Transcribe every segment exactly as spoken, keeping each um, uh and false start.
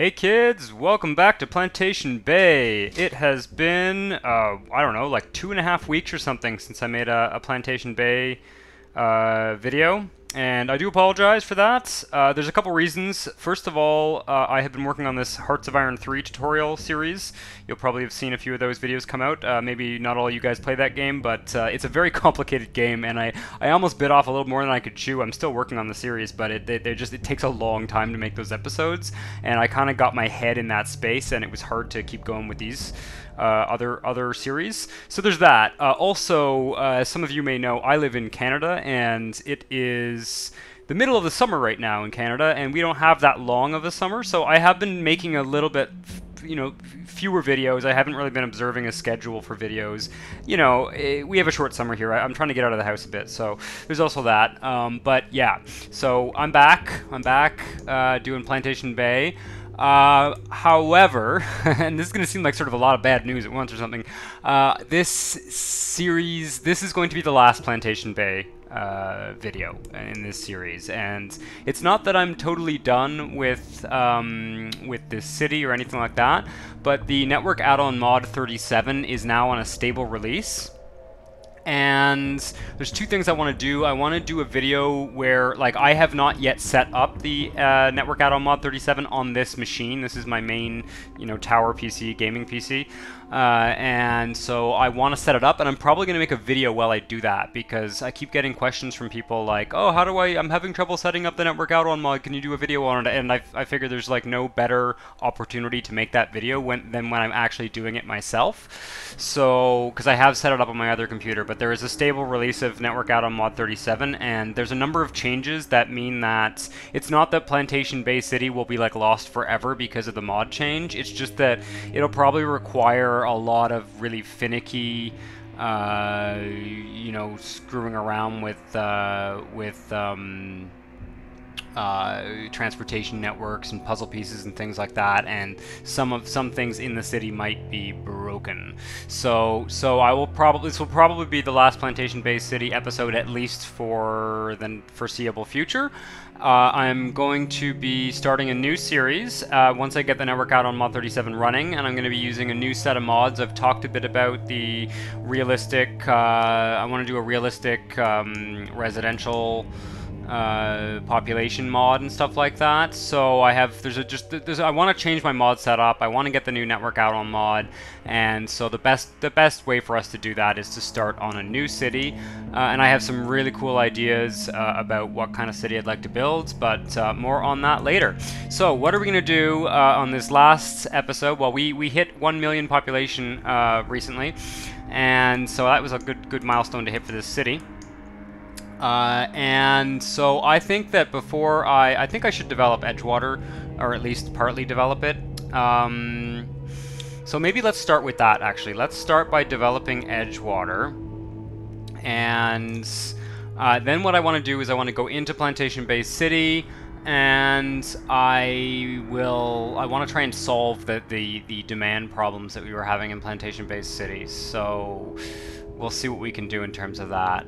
Hey kids, welcome back to Plantation Bay. It has been, uh, I don't know, like two and a half weeks or something since I made a, a Plantation Bay uh, video. And I do apologize for that. Uh, there's a couple reasons. First of all, uh, I have been working on this Hearts of Iron three tutorial series. You'll probably have seen a few of those videos come out. Uh, maybe not all you guys play that game, but uh, it's a very complicated game, and I, I almost bit off a little more than I could chew. I'm still working on the series, but it, they, they just, it takes a long time to make those episodes, and I kind of got my head in that space, and it was hard to keep going with these Uh, other other series. So there's that. Uh, also, uh, some of you may know I live in Canada, and it is the middle of the summer right now in Canada, and we don't have that long of a summer, so I have been making a little bit, you know, fewer videos. I haven't really been observing a schedule for videos. You know, it, we have a short summer here. I, I'm trying to get out of the house a bit, so there's also that. Um, but yeah, so I'm back. I'm back uh, doing Plantation Bay. Uh, however, and this is going to seem like sort of a lot of bad news at once or something, uh, this series, this is going to be the last Plantation Bay uh, video in this series, and it's not that I'm totally done with, um, with this city or anything like that, but the Network Addon Mod thirty-seven is now on a stable release. And there's two things I want to do. I want to do a video where, like, I have not yet set up the uh, Network Addon Mod thirty-seven on this machine. This is my main, you know, tower P C, gaming P C. Uh, and so I want to set it up, and I'm probably going to make a video while I do that, because I keep getting questions from people like, oh, how do I, I'm having trouble setting up the Network Addon Mod, can you do a video on it? And I, I figure there's, like, no better opportunity to make that video when, than when I'm actually doing it myself. So, because I have set it up on my other computer, but there is a stable release of Network Addon Mod thirty-seven, and there's a number of changes that mean that it's not that Plantation Bay City will be, like, lost forever because of the mod change. It's just that it'll probably require a lot of really finicky, uh, you know, screwing around with uh, with um, uh, transportation networks and puzzle pieces and things like that, and some of some things in the city might be broken. So, so I will probably this will probably be the last Plantation Bay City episode, at least for the foreseeable future. Uh, I'm going to be starting a new series uh, once I get the Network Addon Mod thirty-seven running, and I'm going to be using a new set of mods. I've talked a bit about the realistic, uh, I want to do a realistic um, residential uh, population mod and stuff like that. So I have, there's a just, there's, I want to change my mod setup. I want to get the new Network Addon Mod, and so the best, the best way for us to do that is to start on a new city. Uh, and I have some really cool ideas uh, about what kind of city I'd like to build, but uh, more on that later. So what are we going to do uh, on this last episode? Well, we, we hit one million population uh, recently, and so that was a good, good milestone to hit for this city. Uh, and so I think that before I... I think I should develop Edgewater, or at least partly develop it. Um, so maybe let's start with that, actually. Let's start by developing Edgewater. And uh, then what I want to do is I want to go into Plantation Bay City, and I will I want to try and solve the, the the demand problems that we were having in Plantation Bay City. So we'll see what we can do in terms of that.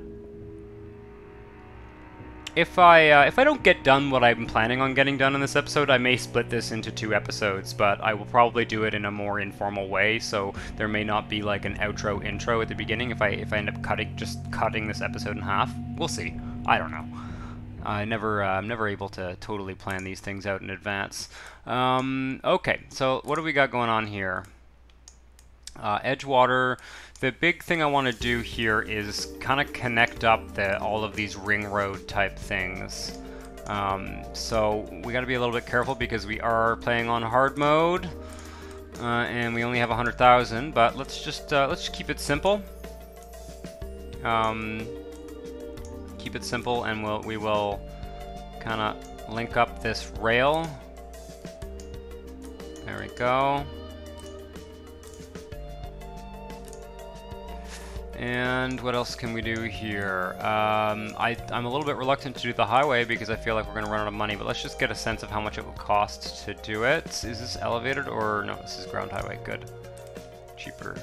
If I uh, if I don't get done what I'm planning on getting done in this episode, I may split this into two episodes, but I will probably do it in a more informal way. So there may not be like an outro intro at the beginning. If I if I end up cutting just cutting this episode in half, we'll see. I don't know. I never uh, I'm never able to totally plan these things out in advance. Um, okay, so what do we got going on here? Uh, Edgewater. The big thing I want to do here is kind of connect up the, all of these ring road type things. Um, so we got to be a little bit careful because we are playing on hard mode, uh, and we only have one hundred thousand. But let's just uh, let's just keep it simple. Um, keep it simple, and we'll we will kind of link up this rail. There we go. And what else can we do here? Um, I, I'm a little bit reluctant to do the highway because I feel like we're going to run out of money, but let's just get a sense of how much it will cost to do it. Is this elevated or no? This is ground highway. Good. Cheaper.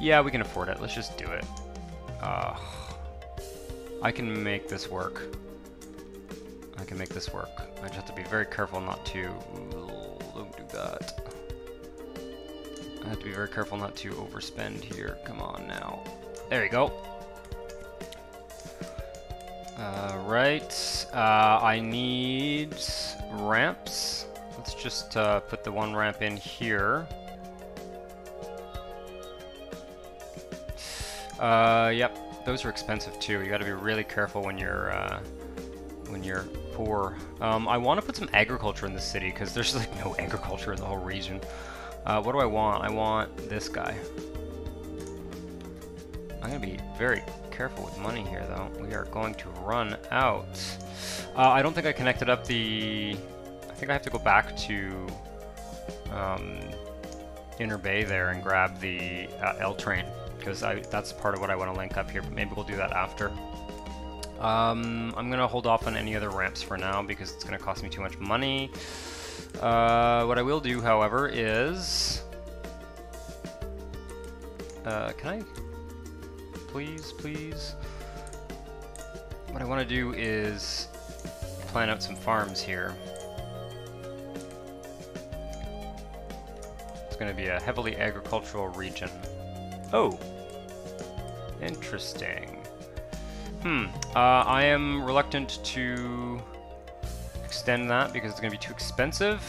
Yeah, we can afford it. Let's just do it. Uh, I can make this work. I can make this work. I just have to be very careful not to don't do that. I have to be very careful not to overspend here. Come on now. There you go. Uh, right. Uh, I need ramps. Let's just uh, put the one ramp in here. Uh, yep. Those are expensive too. You got to be really careful when you're uh, when you're poor. Um, I want to put some agriculture in the city because there's like no agriculture in the whole region. Uh, what do I want? I want this guy. I'm gonna be very careful with money here, though. We are going to run out. Uh, I don't think I connected up the. I think I have to go back to um, Inner Bay there and grab the uh, L train. Because that's part of what I want to link up here, but maybe we'll do that after. Um, I'm going to hold off on any other ramps for now because it's going to cost me too much money. Uh, what I will do, however, is... Uh, can I... Please, please... What I want to do is plan out some farms here. It's going to be a heavily agricultural region. Oh! Interesting. Hmm. Uh, I am reluctant to extend that because it's going to be too expensive.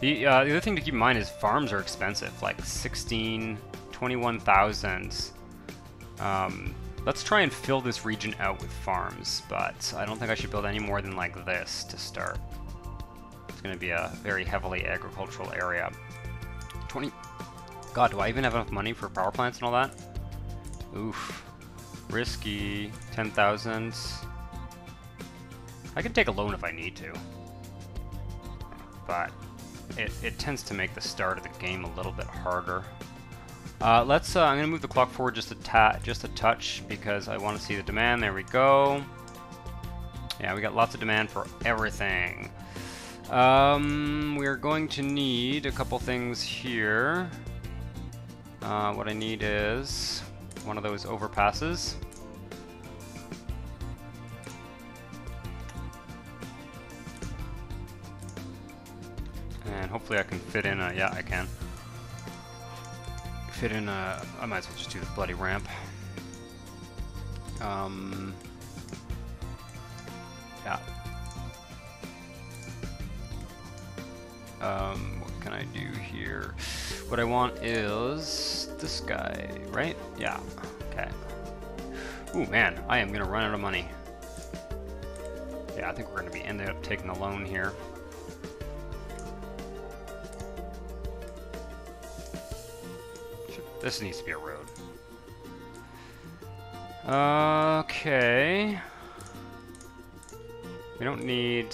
The, uh, the other thing to keep in mind is farms are expensive, like sixteen, twenty-one thousand. Um, let's try and fill this region out with farms, but I don't think I should build any more than like this to start. It's going to be a very heavily agricultural area. twenty God, do I even have enough money for power plants and all that? Oof. Risky. ten thousand. I can take a loan if I need to. But it, it tends to make the start of the game a little bit harder. Uh, let's. Uh, I'm going to move the clock forward just a, ta just a touch because I want to see the demand. There we go. Yeah, we got lots of demand for everything. Um, we're going to need a couple things here. Uh, what I need is one of those overpasses. And hopefully I can fit in a, yeah, I can. Fit in a, I might as well just do the bloody ramp. Um, yeah. Um, what can I do here? What I want is this guy, right? Yeah, okay. Ooh, man, I am going to run out of money. Yeah, I think we're going to be ended up taking a loan here. This needs to be a road. Okay. We don't need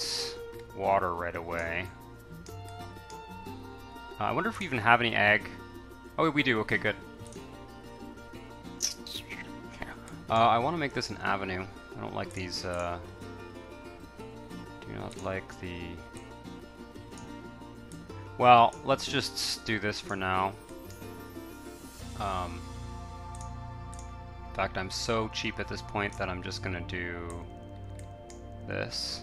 water right away. Uh, I wonder if we even have any ag. Oh, we do. Okay, good. Uh, I want to make this an avenue. I don't like these. Uh, do not like the... Well, let's just do this for now. Um, in fact, I'm so cheap at this point that I'm just going to do this.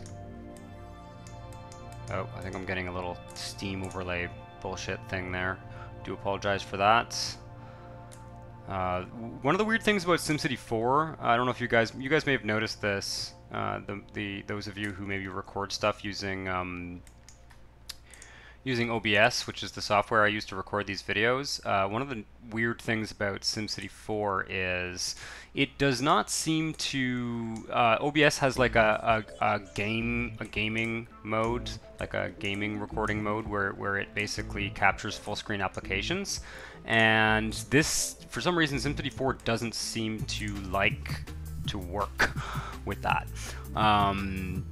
Oh, I think I'm getting a little steam overlay bullshit thing there. Do apologize for that. Uh, one of the weird things about SimCity four, I don't know if you guys, you guys may have noticed this. Uh, the the those of you who maybe record stuff using um, using O B S, which is the software I use to record these videos. Uh, one of the weird things about SimCity four is it does not seem to. Uh, O B S has like a, a a game a gaming mode, like a gaming recording mode, where where it basically captures full screen applications. And this, for some reason, SimCity four doesn't seem to like to work with that. Um,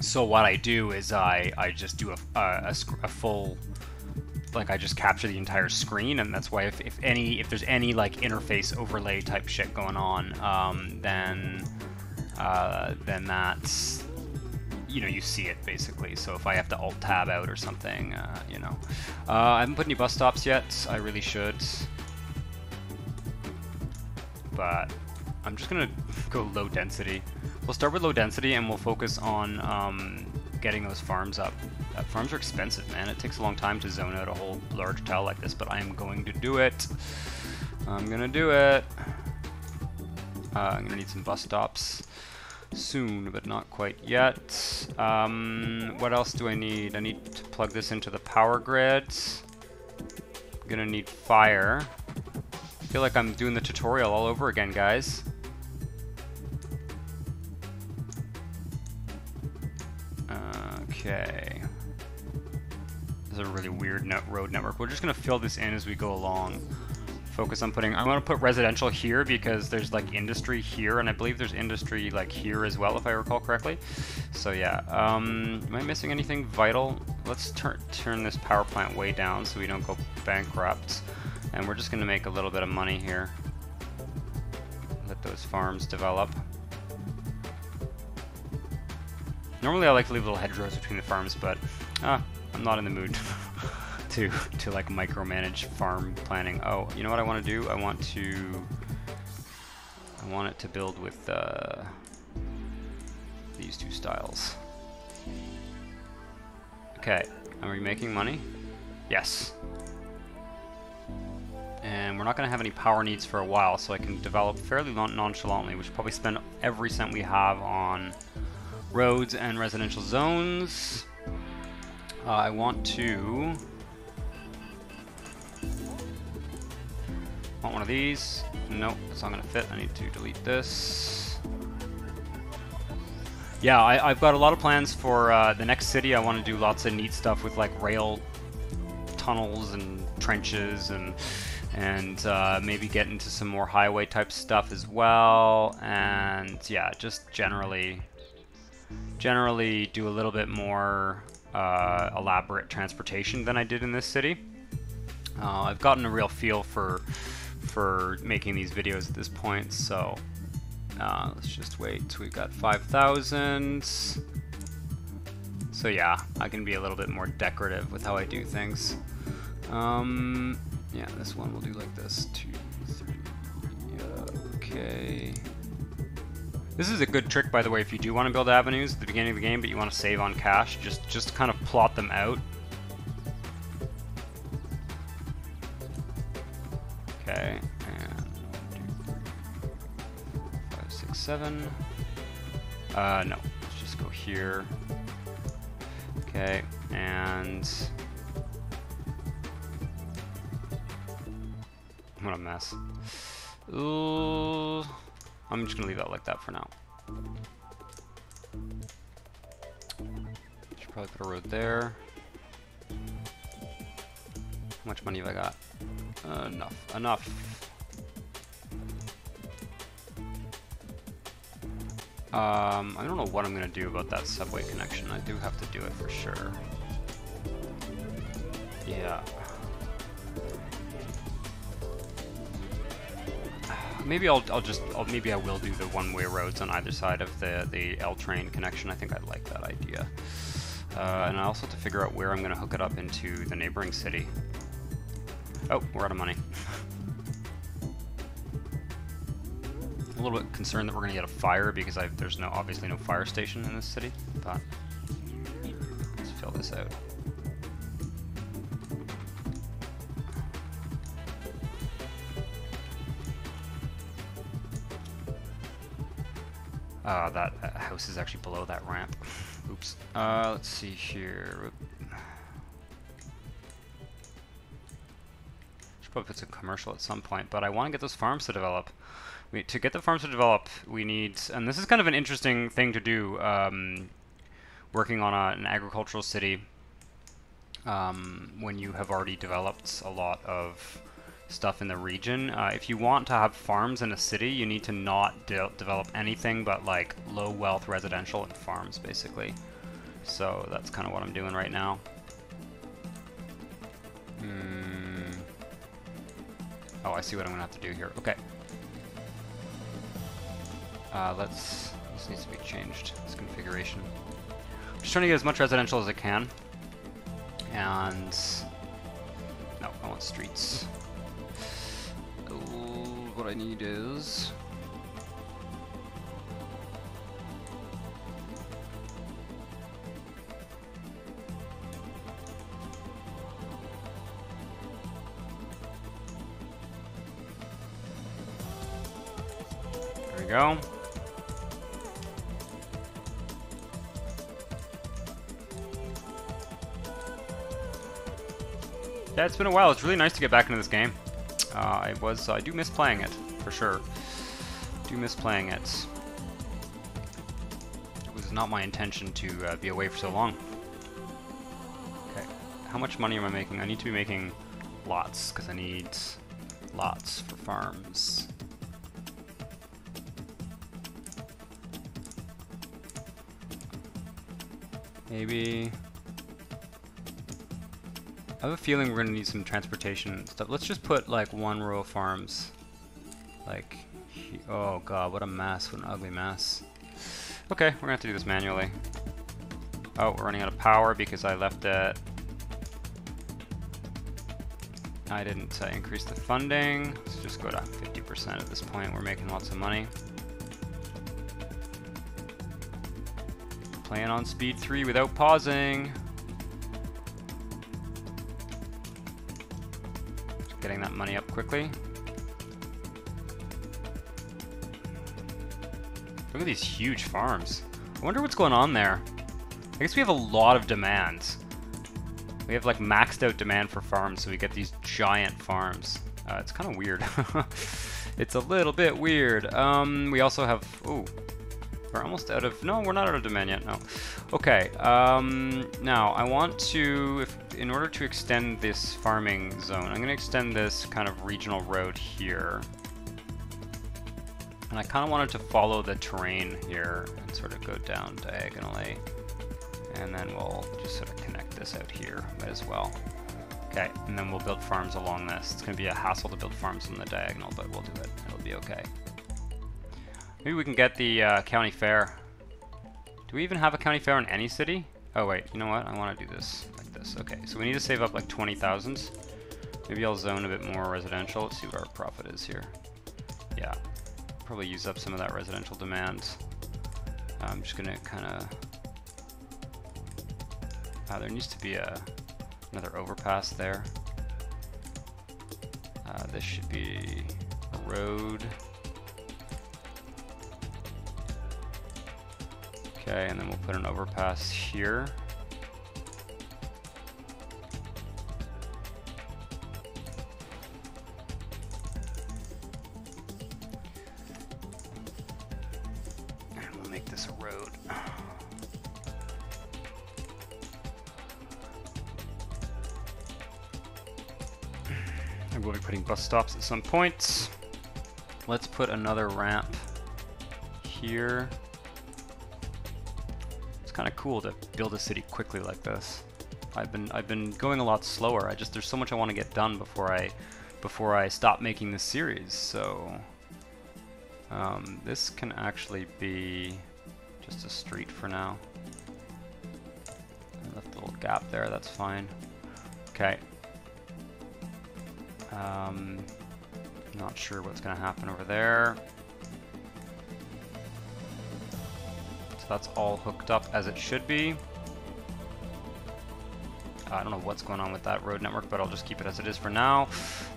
So what I do is I, I just do a, a, a full, like I just capture the entire screen, and that's why if, if any if there's any like interface overlay type shit going on, um, then uh, then that's, you know, you see it basically. So if I have to alt tab out or something, uh, you know, uh, I haven't put any bus stops yet. I really should, but I'm just gonna go low density. We'll start with low density and we'll focus on um, getting those farms up. Uh, farms are expensive, man. It takes a long time to zone out a whole large tile like this, but I am going to do it. I'm gonna do it. Uh, I'm gonna need some bus stops soon, but not quite yet. Um, what else do I need? I need to plug this into the power grids. I'm gonna need fire. I feel like I'm doing the tutorial all over again, guys. Okay. This is a really weird net road network. We're just gonna fill this in as we go along. Focus on putting, I want to put residential here because there's like industry here, and I believe there's industry like here as well, if I recall correctly. So yeah, um, am I missing anything vital? Let's turn turn this power plant way down so we don't go bankrupt. And we're just gonna make a little bit of money here. Let those farms develop. Normally I like to leave little hedgerows between the farms, but uh, I'm not in the mood. To, to like micromanage farm planning. Oh, you know what I want to do? I want to, I want it to build with uh, these two styles. Okay, are we making money? Yes. And we're not going to have any power needs for a while, so I can develop fairly nonchalantly. We should probably spend every cent we have on roads and residential zones. Uh, I want to... want one of these. Nope, it's not gonna fit. I need to delete this. Yeah, I, I've got a lot of plans for uh, the next city. I want to do lots of neat stuff with like rail tunnels and trenches, and and uh, maybe get into some more highway type stuff as well. And yeah, just generally, generally do a little bit more uh, elaborate transportation than I did in this city. Uh, I've gotten a real feel for. for making these videos at this point, so uh, let's just wait till we've got five thousand. So yeah, I can be a little bit more decorative with how I do things. Um, yeah, this one we'll do like this, two, three, yeah, okay. This is a good trick, by the way, if you do want to build avenues at the beginning of the game, but you want to save on cash, just, just kind of plot them out. Okay, and one, two, three, five, six, seven. Uh, no, let's just go here. Okay, and what a mess. Ooh, I'm just gonna leave that like that for now. Should probably put a road there. How much money have I got? Uh, enough, enough. Um, I don't know what I'm gonna do about that subway connection. I do have to do it for sure. Yeah. Maybe I'll, I'll just, I'll, maybe I will do the one-way roads on either side of the, the L train connection. I think I'd like that idea. Uh, and I also have to figure out where I'm gonna hook it up into the neighboring city. Oh, we're out of money. A little bit concerned that we're gonna get a fire because I've, there's no obviously no fire station in this city. But let's fill this out. Ah, uh, that house is actually below that ramp. Oops. Uh, let's see here. If it's a commercial at some point, but I want to get those farms to develop. We, to get the farms to develop, we need, and this is kind of an interesting thing to do, um, working on a, an agricultural city um, when you have already developed a lot of stuff in the region. Uh, if you want to have farms in a city, you need to not de develop anything but like low wealth residential and farms, basically. So that's kind of what I'm doing right now. Mm. Oh, I see what I'm gonna have to do here. Okay. Uh, let's. This needs to be changed. This configuration. I'm just trying to get as much residential as I can. And no, I want streets. Ooh, what I need is go. Yeah, it's been a while. It's really nice to get back into this game. Uh, I was, I do miss playing it, for sure. Do miss playing it. It was not my intention to uh, be away for so long. Okay, how much money am I making? I need to be making lots, because I need lots for farms. Maybe... I have a feeling we're going to need some transportation stuff. Let's just put like one row of farms. Like, he oh god, what a mess, what an ugly mess. Okay, we're going to have to do this manually. Oh, we're running out of power because I left it. I didn't uh, increase the funding. Let's just go to fifty percent at this point. We're making lots of money. Playing on speed three without pausing. Getting that money up quickly. Look at these huge farms. I wonder what's going on there. I guess we have a lot of demands. We have like maxed out demand for farms, so we get these giant farms. Uh, it's kind of weird. It's a little bit weird. Um, we also have, ooh, we're almost out of, no, we're not out of demand yet, no. Okay, um, now I want to, if, in order to extend this farming zone, I'm going to extend this kind of regional road here. And I kind of wanted to follow the terrain here and sort of go down diagonally. And then we'll just sort of connect this out here as well. Okay, and then we'll build farms along this. It's going to be a hassle to build farms on the diagonal, but we'll do it. It'll be okay. Maybe we can get the uh, county fair. Do we even have a county fair in any city? Oh wait, you know what? I want to do this like this. Okay, so we need to save up like twenty thousand. Maybe I'll zone a bit more residential. Let's see what our profit is here. Yeah, probably use up some of that residential demand. I'm just gonna kind of. Uh, there needs to be a another overpass there. Uh, this should be a road. Okay, and then we'll put an overpass here. And we'll make this a road. I will be putting bus stops at some point. Let's put another ramp here. Kind of cool to build a city quickly like this. I've been I've been going a lot slower. I just there's so much I want to get done before I before I stop making this series. So um, this can actually be just a street for now. I left a little gap there. That's fine. Okay. Um, not sure what's gonna happen over there. So that's all hooked up as it should be. I don't know what's going on with that road network, but I'll just keep it as it is for now.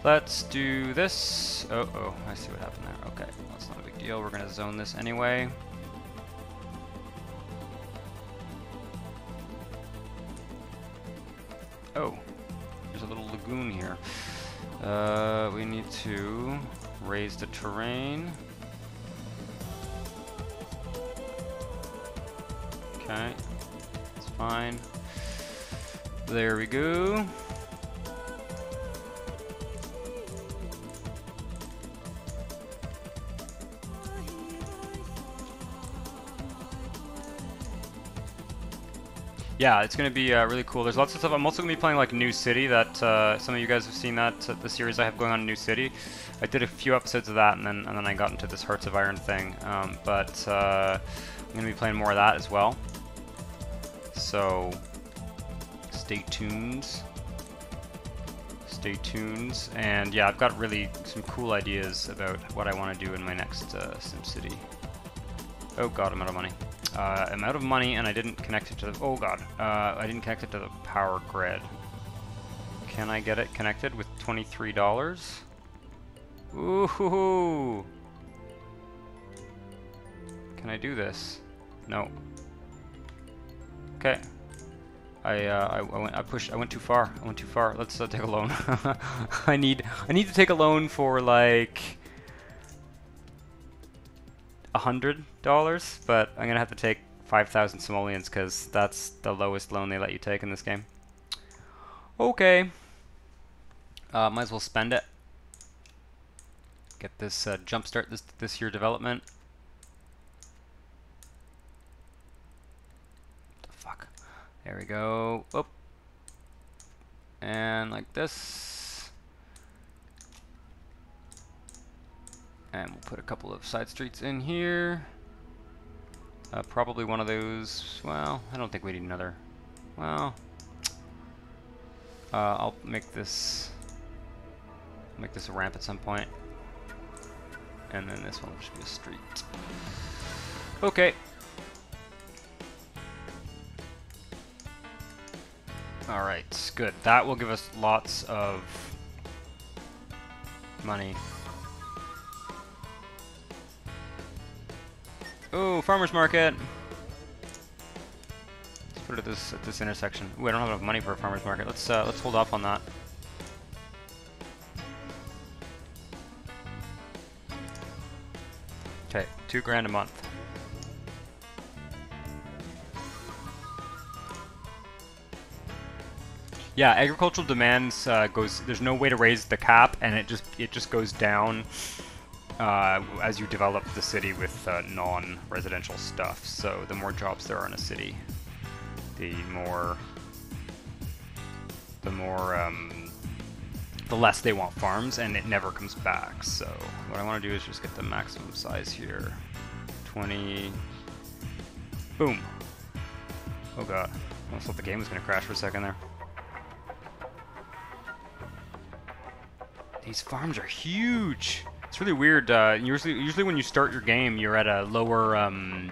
Let's do this. Oh, oh, I see what happened there. Okay, well, that's not a big deal. We're going to zone this anyway. Oh, there's a little lagoon here. Uh, we need to raise the terrain. Okay, it's fine. There we go. Yeah, it's going to be uh, really cool. There's lots of stuff. I'm also going to be playing like New City. That uh, some of you guys have seen that uh, the series I have going on in New City. I did a few episodes of that, and then and then I got into this Hearts of Iron thing. Um, but uh, I'm going to be playing more of that as well. So stay tuned, stay tuned, and yeah, I've got really some cool ideas about what I want to do in my next uh, SimCity. Oh god, I'm out of money. Uh, I'm out of money, and I didn't connect it to the. Oh god, uh, I didn't connect it to the power grid. Can I get it connected with twenty-three dollars? Ooh, Can I do this? No. Okay. I uh, I, I went I pushed I went too far. I went too far. Let's uh, take a loan. I need I need to take a loan for like a hundred dollars, but I'm gonna have to take five thousand simoleons because that's the lowest loan they let you take in this game. Okay. Uh, might as well spend it. Get this uh, jumpstart this this year development. What the fuck? There we go. Oop. And like this. And we'll put a couple of side streets in here. Uh, probably one of those. Well, I don't think we need another. Well, uh, I'll make this. Make this a ramp at some point. And then this one should be a street. Okay. Alright, good. That will give us lots of money. Oh, farmer's market! Let's put it at this, at this intersection. Ooh, I don't have enough money for a farmer's market. Let's, uh, let's hold off on that. Okay, two grand a month. Yeah, agricultural demands uh, goes. There's no way to raise the cap, and it just it just goes down uh, as you develop the city with uh, non-residential stuff. So the more jobs there are in a city, the more the more um, the less they want farms, and it never comes back. So what I want to do is just get the maximum size here, twenty. Boom. Oh god, I almost thought the game was gonna crash for a second there. These farms are huge. It's really weird. Uh, usually, usually when you start your game, you're at a lower, um,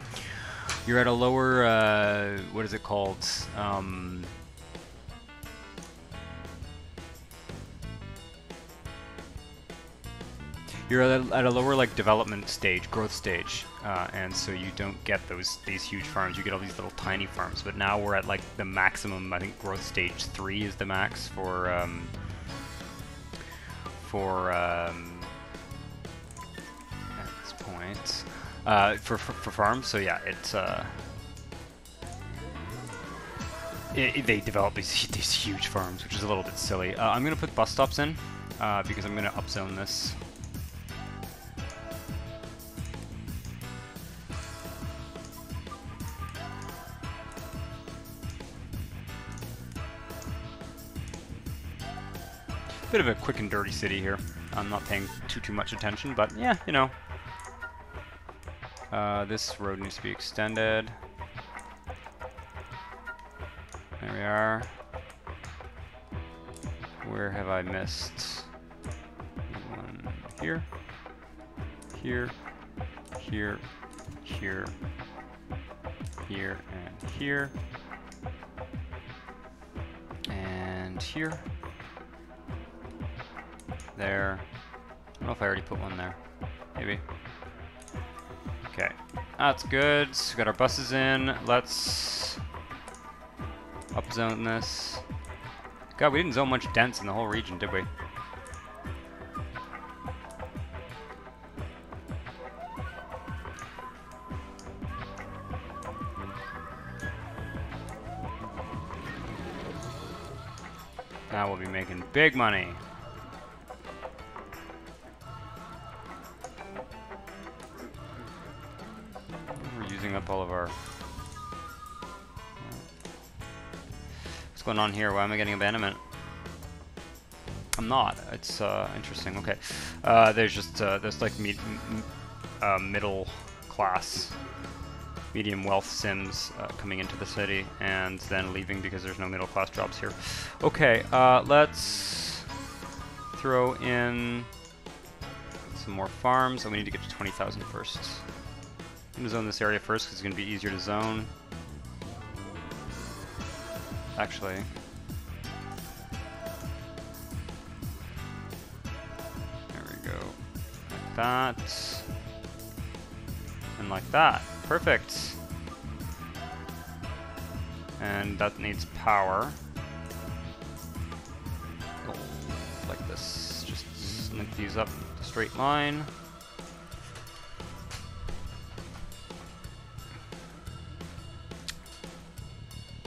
you're at a lower, uh, what is it called? Um, you're at a, at a lower like development stage, growth stage, uh, and so you don't get those these huge farms. You get all these little tiny farms. But now we're at like the maximum. I think growth stage three is the max for. Um, For um, at this point, uh, for, for for farms, so yeah, it's uh, it, it, they develop these these huge farms, which is a little bit silly. Uh, I'm gonna put bus stops in uh, because I'm gonna upzone this. Bit of a quick and dirty city here. I'm not paying too too much attention, but yeah, you know. Uh, this road needs to be extended. There we are. Where have I missed? One here, here, here, here, here, and here, and here. There. I don't know if I already put one there. Maybe. Okay. That's good. So we got our buses in. Let's upzone this. God, we didn't zone much dents in the whole region, did we? Now we'll be making big money. Up all of our. What's going on here? Why am I getting abandonment? I'm not. It's uh, interesting. Okay, uh, there's just uh, there's like me uh, middle class, medium wealth Sims uh, coming into the city and then leaving because there's no middle class jobs here. Okay, uh, let's throw in some more farms, and we need to get to twenty thousand first. I'm going to zone this area first because it's going to be easier to zone. Actually. There we go. Like that. And like that. Perfect. And that needs power. Go like this. Just link these up in a straight line.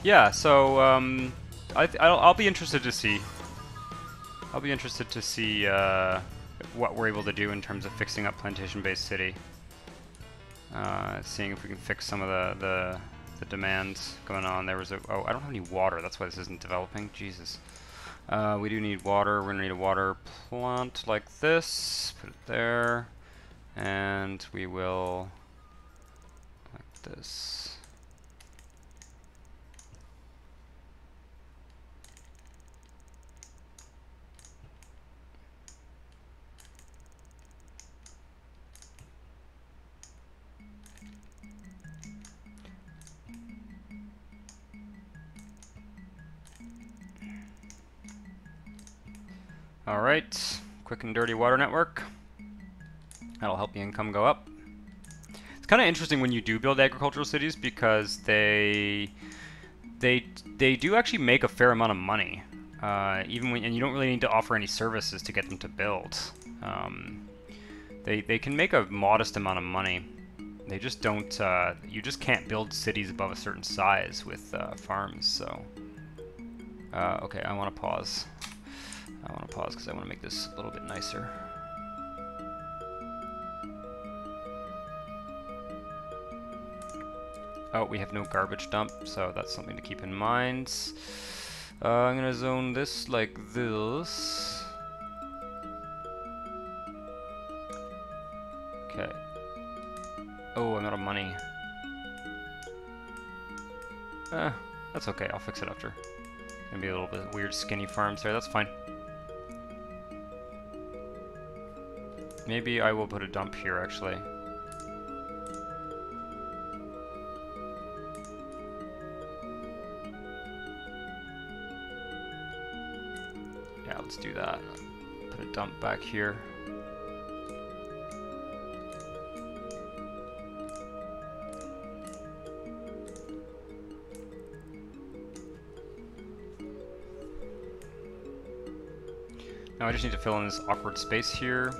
Yeah, so um, I th I'll, I'll be interested to see. I'll be interested to see uh, what we're able to do in terms of fixing up Plantation Bay City. Uh, seeing if we can fix some of the, the, the demands going on. There was a... Oh, I don't have any water. That's why this isn't developing. Jesus. Uh, we do need water. We're going to need a water plant like this. Put it there. And we will... like this. All right, quick and dirty water network. That'll help the income go up. It's kind of interesting when you do build agricultural cities because they they they do actually make a fair amount of money, uh, even when and you don't really need to offer any services to get them to build. Um, they they can make a modest amount of money. They just don't. Uh, you just can't build cities above a certain size with uh, farms. So uh, okay, I want to pause. I want to pause because I want to make this a little bit nicer. Oh, we have no garbage dump, so that's something to keep in mind. Uh, I'm going to zone this like this. Okay. Oh, I'm out of money. Eh, that's okay. I'll fix it after. Going to be a little bit weird skinny farms there. That's fine. Maybe I will put a dump here, actually. Yeah, let's do that. Put a dump back here. Now I just need to fill in this awkward space here.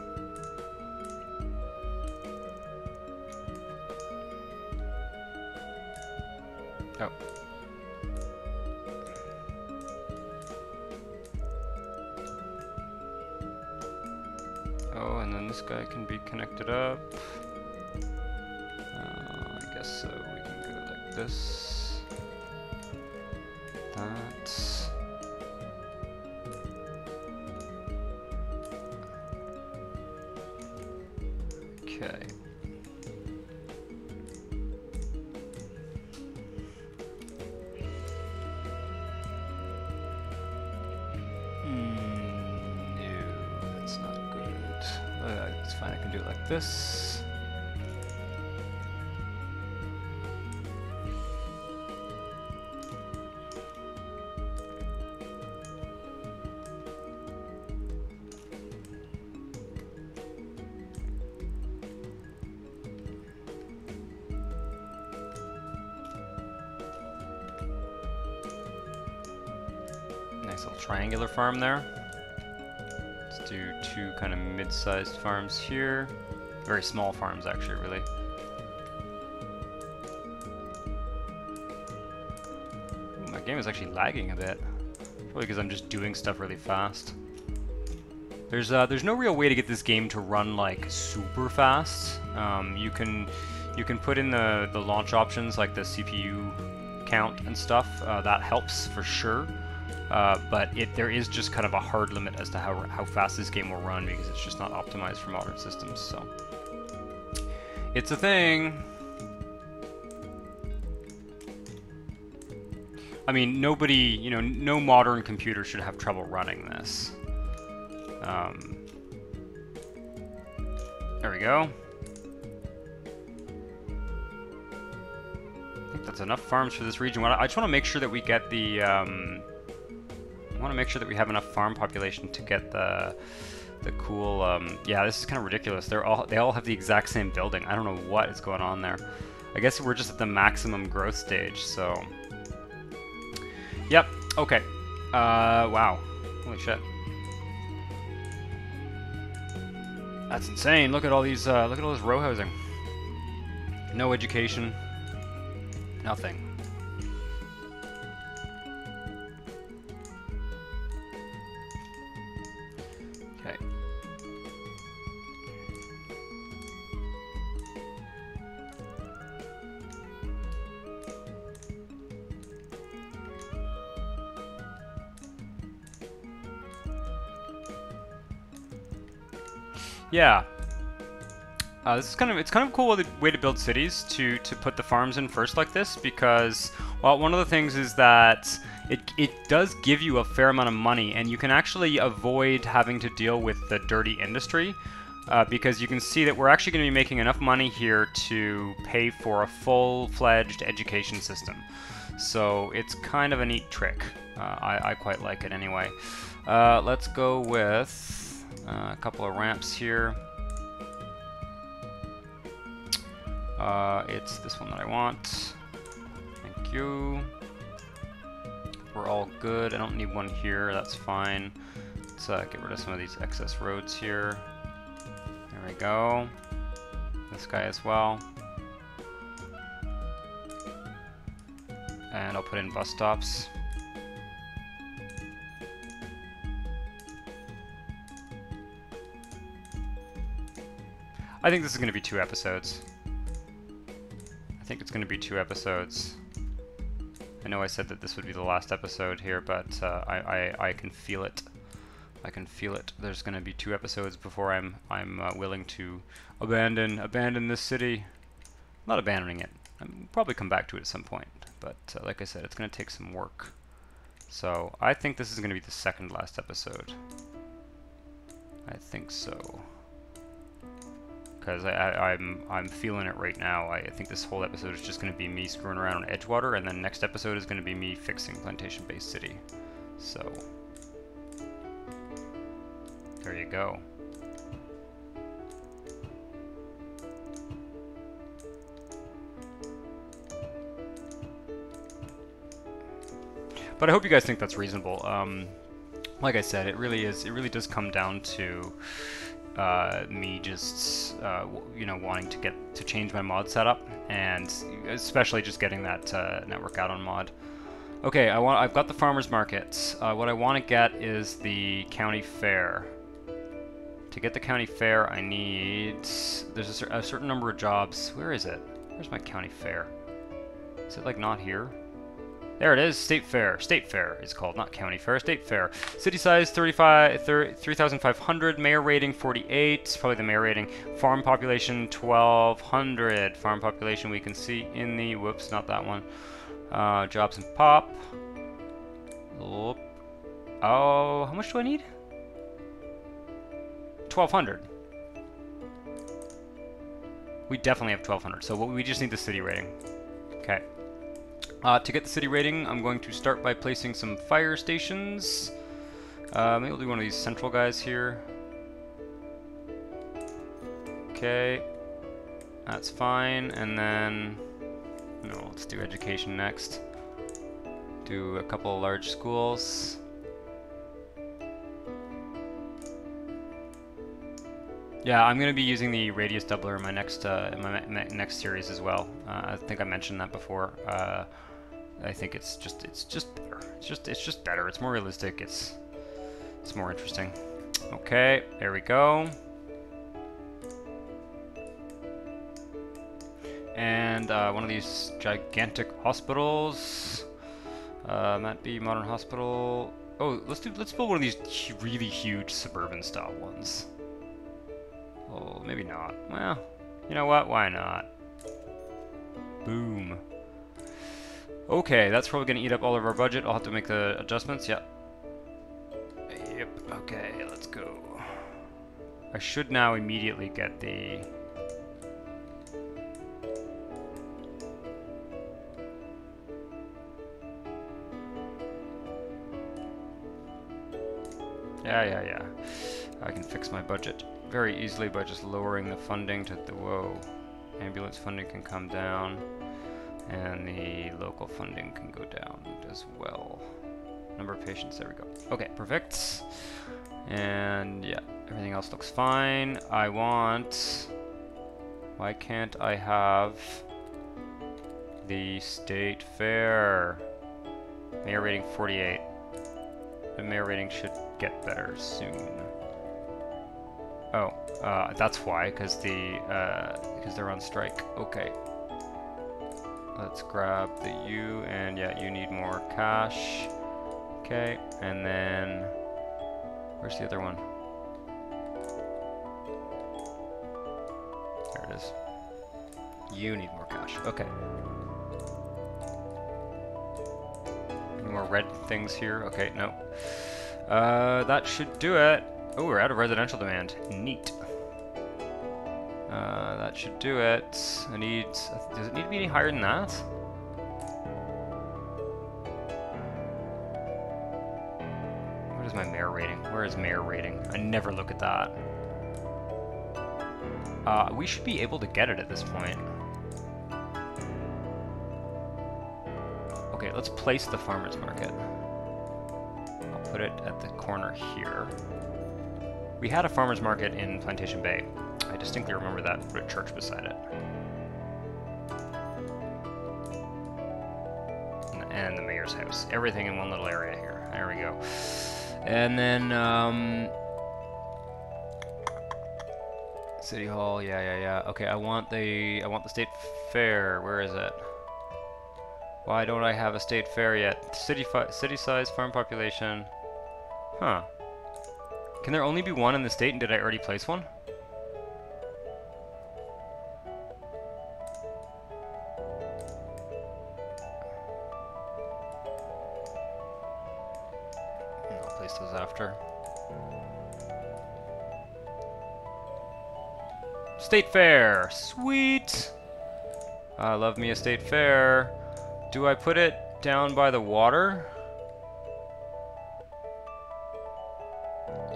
Oh. Oh, and then this guy can be connected up. Uh, I guess so. We can go like this. That. Okay. This. Nice little triangular farm there. Let's do two kind of mid-sized farms here. Very small farms, actually, really. Ooh, my game is actually lagging a bit. Probably because I'm just doing stuff really fast. There's uh, there's no real way to get this game to run like super fast. Um, you can you can put in the the launch options like the C P U count and stuff. Uh, that helps for sure. Uh, but it there is just kind of a hard limit as to how how fast this game will run because it's just not optimized for modern systems. So. It's a thing. I mean, nobody, you know, no modern computer should have trouble running this. Um, there we go. I think that's enough farms for this region. I just want to make sure that we get the, um, I want to make sure that we have enough farm population to get the, the cool, um, yeah, this is kind of ridiculous. They're all, they all have the exact same building. I don't know what is going on there. I guess we're just at the maximum growth stage, so... Yep, okay. Uh, wow. Holy shit. That's insane. Look at all these, uh, look at all this row housing. No education. Nothing. Yeah, uh, this is kind of it's kind of a cool way to build cities to to put the farms in first like this, because well, one of the things is that it it does give you a fair amount of money, and you can actually avoid having to deal with the dirty industry, uh, because you can see that we're actually going to be making enough money here to pay for a full-fledged education system. So it's kind of a neat trick. Uh, I I quite like it anyway. Uh, let's go with. Uh, a couple of ramps here. Uh, it's this one that I want. Thank you. We're all good. I don't need one here. That's fine. Let's uh, get rid of some of these excess roads here. There we go. This guy as well. And I'll put in bus stops. I think this is going to be two episodes. I think it's going to be two episodes. I know I said that this would be the last episode here, but uh, I, I I can feel it. I can feel it. There's going to be two episodes before I'm I'm uh, willing to abandon abandon this city. I'm not abandoning it. I'm probably come back to it at some point, but uh, like I said, it's going to take some work. So I think this is going to be the second last episode. I think so. Because I, I, I'm I'm feeling it right now. I think this whole episode is just going to be me screwing around on Edgewater, and then next episode is going to be me fixing Plantation Bay City. So there you go. But I hope you guys think that's reasonable. Um, like I said, it really is. It really does come down to. Uh, me just, uh, you know, wanting to get to change my mod setup, and especially just getting that uh, Network Addon mod. Okay, I want. I've got the farmers markets. Uh, what I want to get is the county fair. To get the county facer, I need. There's a, cer a certain number of jobs. Where is it? Where's my county fair? Is it like not here? There it is, State Fair. State Fair is called, not County Fair, State Fair. City size thirty-five, thirty, three thousand five hundred, mayor rating forty-eight, it's probably the mayor rating. Farm population twelve hundred, farm population we can see in the, whoops, not that one. Uh, jobs and pop. Oh, how much do I need? twelve hundred. We definitely have twelve hundred, so we just need the city rating. Okay. Uh, to get the city rating, I'm going to start by placing some fire stations. Uh, maybe we'll do one of these central guys here. Okay, that's fine. And then, no, let's do education next. Do a couple of large schools. Yeah, I'm going to be using the radius doubler in my next uh, in my next series as well. Uh, I think I mentioned that before. Uh, I think it's just it's just better. It's just it's just better. It's more realistic. It's it's more interesting. Okay, there we go. And uh, one of these gigantic hospitals. Uh, might be modern hospital. Oh, let's do let's build one of these really huge suburban style ones. Oh, maybe not. Well, you know what? Why not? Boom. Okay, that's probably gonna eat up all of our budget. I'll have to make the adjustments. Yep. Yep. Okay, let's go. I should now immediately get the. Yeah, yeah, yeah. I can fix my budget very easily by just lowering the funding to the, whoa, ambulance funding can come down, and the local funding can go down as well. Number of patients, there we go. Okay, perfect. And yeah, everything else looks fine. I want, why can't I have the state fair? Mayor rating forty-eight. The mayor rating should get better soon. Oh, uh, that's why, because the uh, because they're on strike. Okay. Let's grab the U, and yeah, you need more cash. Okay, and then where's the other one? There it is. You need more cash. Okay. Any more red things here? Okay, no. Uh, that should do it. Oh, we're out of residential demand. Neat. Uh, that should do it. I need. Does it need to be any higher than that? What is my mayor rating? Where is mayor rating? I never look at that. Uh, we should be able to get it at this point. Okay, let's place the farmers market. I'll put it at the corner here. We had a farmers market in Plantation Bay. I distinctly remember that. Put a church beside it. And the mayor's house. Everything in one little area here. There we go. And then, um... City Hall, yeah, yeah, yeah. Okay, I want the, I want the state fair. Where is it? Why don't I have a state fair yet? City, fi city size, farm population. Huh. Can there only be one in the state, and did I already place one? Those after. State fair! Sweet! I love me a state fair. Do I put it down by the water?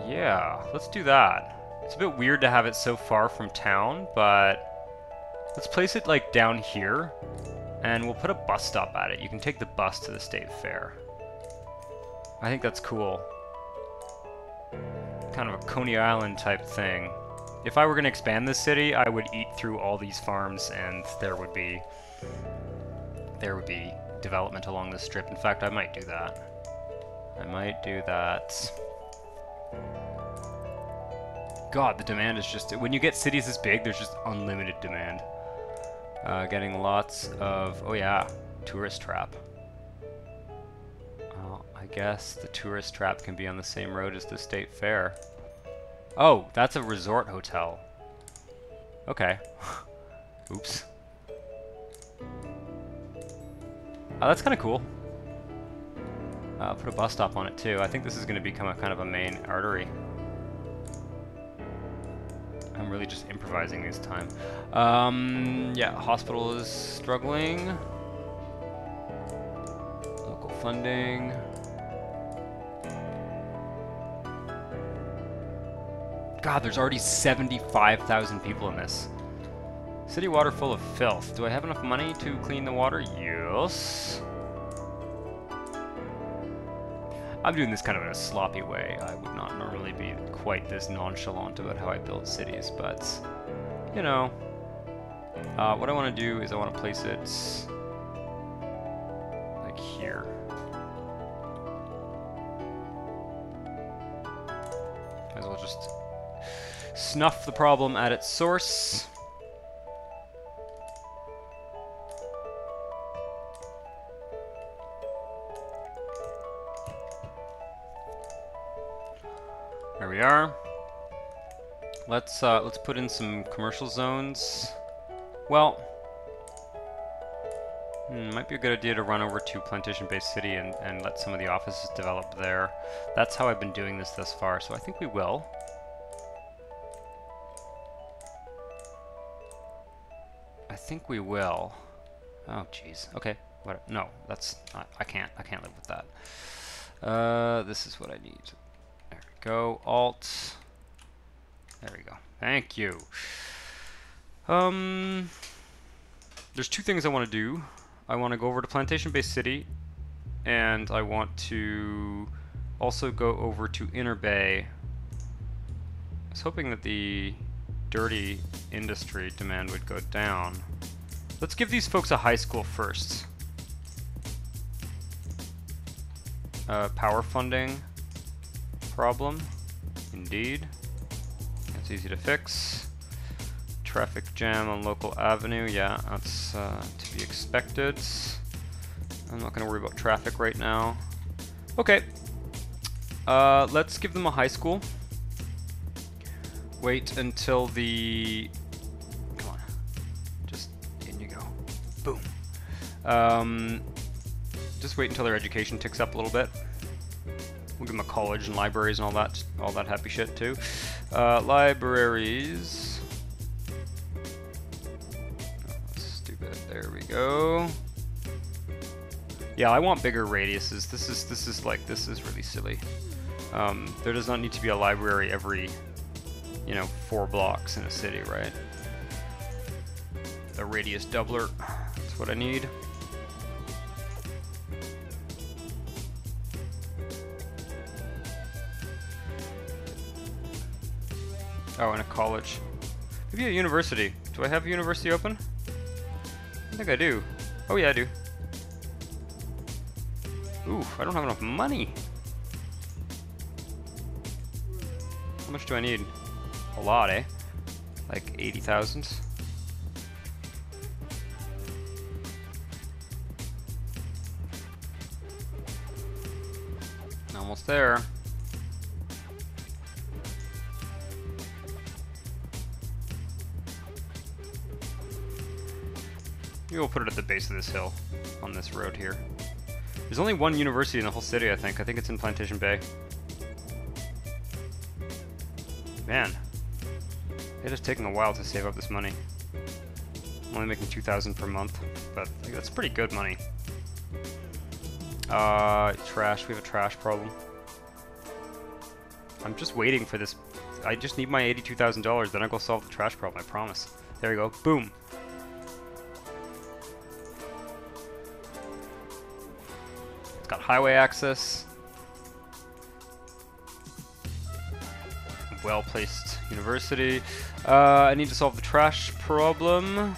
Yeah, let's do that. It's a bit weird to have it so far from town, but let's place it like down here, and we'll put a bus stop at it. You can take the bus to the state fair. I think that's cool. Kind of a Coney Island type thing. If I were going to expand this city, I would eat through all these farms, and there would be there would be development along this strip. In fact, I might do that. I might do that. God, the demand is just, when you get cities this big, there's just unlimited demand. Uh, getting lots of, oh yeah, tourist trap. I guess the tourist trap can be on the same road as the state fair. Oh, that's a resort hotel. Okay. Oops. Oh, that's kind of cool. Uh, put a bus stop on it too. I think this is going to become a kind of a main artery. I'm really just improvising this time. Um, yeah, hospital is struggling. Local funding. God, there's already seventy-five thousand people in this. City water full of filth. Do I have enough money to clean the water? Yes. I'm doing this kind of in a sloppy way. I would not normally be quite this nonchalant about how I build cities, but, you know. Uh, what I want to do is I want to place it like here. Might as well just snuff the problem at its source. There we are. Let's uh, let's put in some commercial zones. Well, hmm, might be a good idea to run over to Plantation Bay City and, and let some of the offices develop there. That's how I've been doing this thus far, so I think we will. I think we will. Oh, jeez. Okay. What? No, that's not, I can't. I can't live with that. Uh, this is what I need. There we go. Alt. There we go. Thank you. Um. there's two things I want to do. I want to go over to Plantation Bay City, and I want to also go over to Inner Bay. I was hoping that the dirty industry demand would go down. Let's give these folks a high school first. Uh, power funding problem, indeed. That's easy to fix. Traffic jam on local avenue, yeah, that's uh, to be expected. I'm not gonna worry about traffic right now. Okay, uh, let's give them a high school. Wait until the, come on, just in you go, boom. Um, just wait until their education ticks up a little bit. We'll give them a college and libraries and all that, all that happy shit too. Uh, libraries. There we go. Yeah, I want bigger radiuses. This is this is like this is really silly. Um, there does not need to be a library every, you know, four blocks in a city, right? A radius doubler. That's what I need. Oh, and a college. Maybe a university. Do I have a university open? I think I do. Oh yeah, I do. Ooh, I don't have enough money. How much do I need? A lot, eh? Like eighty thousand. Almost there. Maybe we'll put it at the base of this hill, on this road here. There's only one university in the whole city, I think. I think it's in Plantation Bay. Man, it is taking a while to save up this money. I'm only making two thousand per month, but I think that's pretty good money. Uh, trash. We have a trash problem. I'm just waiting for this. I just need my eighty-two thousand dollars, then I'll go solve the trash problem, I promise. There we go. Boom. Got highway access, well-placed university. Uh, I need to solve the trash problem.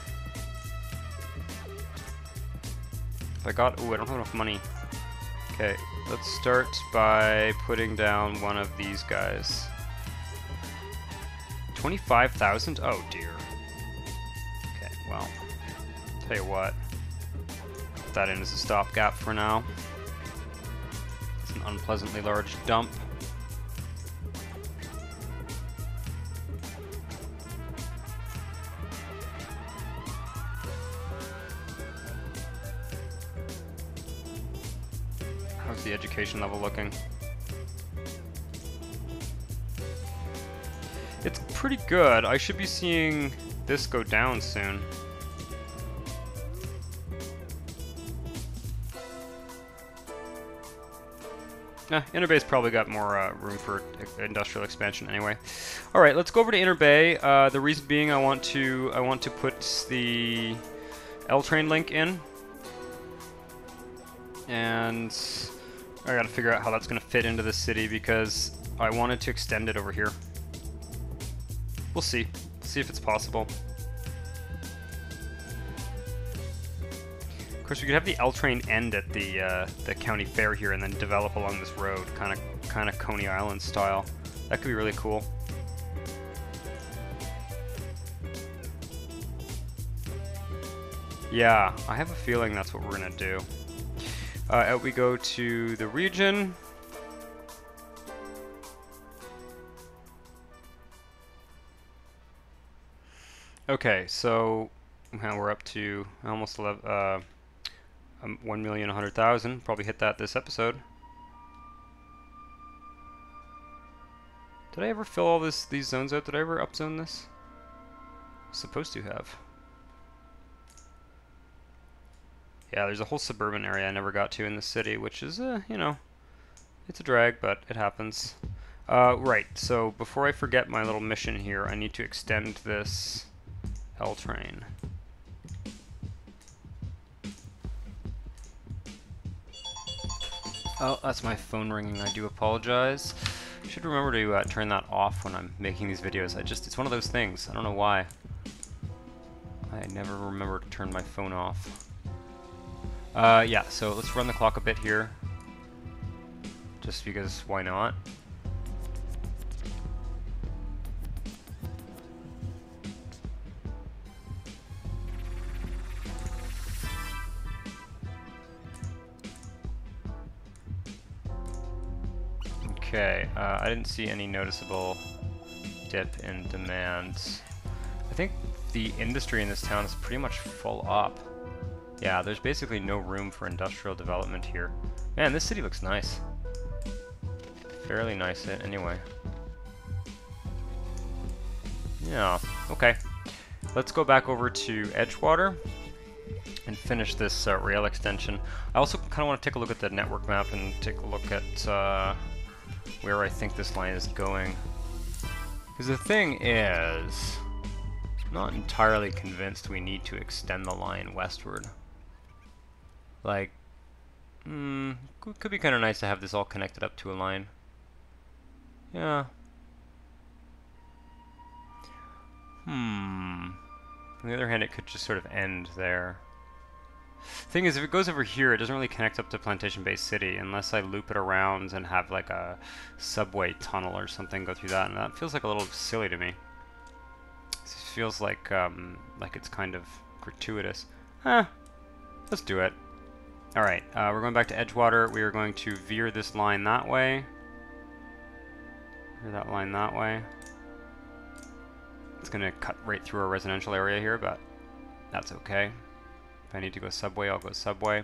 If I got, ooh, I don't have enough money. Okay, let's start by putting down one of these guys. twenty-five thousand? Oh dear. Okay, well, tell you what, put that in as a stopgap for now. An unpleasantly large dump. How's the education level looking? It's pretty good. I should be seeing this go down soon. Eh, Inner Bay's probably got more uh, room for industrial expansion anyway. All right, let's go over to Inner Bay. Uh, the reason being, I want to I want to put the L train link in, and I got to figure out how that's going to fit into the city because I wanted to extend it over here. We'll see. We'll see if it's possible. Of course, we could have the L train end at the uh, the county fair here, and then develop along this road, kind of kind of Coney Island style. That could be really cool. Yeah, I have a feeling that's what we're gonna do. Uh, out we go to the region. Okay, so now we're up to almost eleven. Uh, Um, one million one hundred thousand. Probably hit that this episode. Did I ever fill all this these zones out? Did I ever upzone this? Supposed to have. Yeah, there's a whole suburban area I never got to in the city, which is, uh, you know, it's a drag, but it happens. Uh, right, so before I forget my little mission here, I need to extend this L train. Oh, that's my phone ringing. I do apologize. I should remember to uh, turn that off when I'm making these videos. I just, it's one of those things. I don't know why. I never remember to turn my phone off. Uh, yeah, so let's run the clock a bit here. Just because, why not? Okay, uh, I didn't see any noticeable dip in demand. I think the industry in this town is pretty much full up. Yeah, there's basically no room for industrial development here. Man, this city looks nice. Fairly nice anyway. Yeah, okay. Let's go back over to Edgewater and finish this uh, rail extension. I also kind of want to take a look at the network map and take a look at uh, where I think this line is going. Because the thing is, I'm not entirely convinced we need to extend the line westward. Like, hmm, could be kind of nice to have this all connected up to a line. Yeah. Hmm. On the other hand, it could just sort of end there. Thing is, if it goes over here, it doesn't really connect up to Plantation Bay City unless I loop it around and have like a subway tunnel or something go through that, and that feels like a little silly to me. It feels like um, like it's kind of gratuitous. Eh, let's do it. Alright, uh, we're going back to Edgewater. We are going to veer this line that way. That line that way. It's gonna cut right through our residential area here, but that's okay. If I need to go subway, I'll go subway.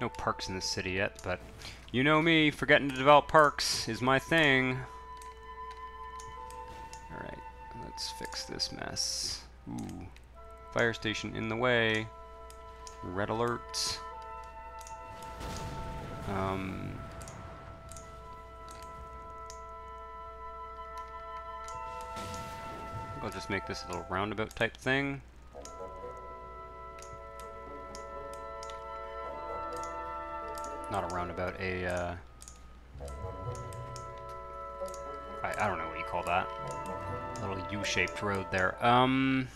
No parks in the city yet, but you know me, forgetting to develop parks is my thing. Alright. Let's fix this mess. Ooh. Fire station in the way. Red alert. Um. I think I'll just make this a little roundabout type thing. Not a roundabout, a, uh... I, I don't know what you call that. Little U-shaped road there. Um,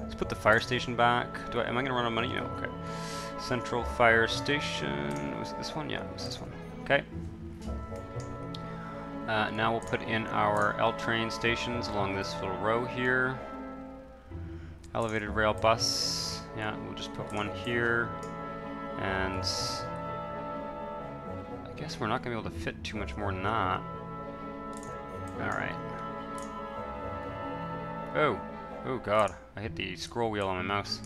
let's put the fire station back. Do I? Am I gonna run out of money? No. Okay. Central fire station. Was it this one? Yeah. It was this one? Okay. Uh, now we'll put in our L train stations along this little row here. Elevated rail bus. Yeah. We'll just put one here. And I guess we're not gonna be able to fit too much more than that. All right. Oh, oh god, I hit the scroll wheel on my mouse.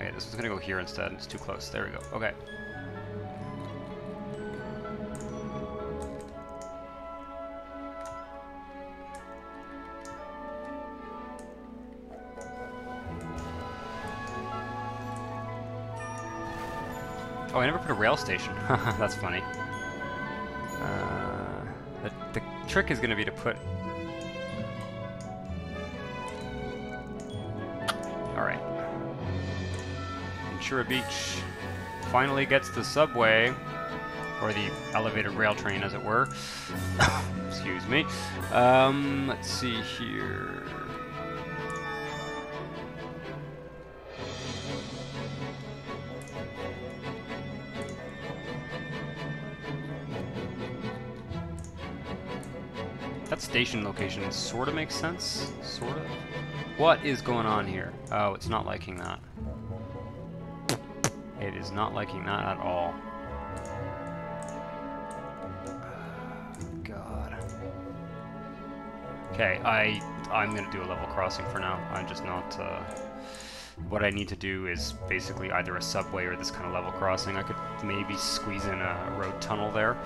Okay, this is gonna go here instead, it's too close, there we go, okay. Oh, I never put a rail station, that's funny. Uh, the, the trick is gonna be to put... Alright. Inshira Beach finally gets the subway, or the elevated rail train as it were. Excuse me. Um, let's see here. That station location sort of makes sense. Sort of. What is going on here? Oh, it's not liking that. It is not liking that at all. Oh, God. Okay, I I'm gonna do a level crossing for now. I'm just not. Uh, what I need to do is basically either a subway or this kind of level crossing. I could maybe squeeze in a road tunnel there,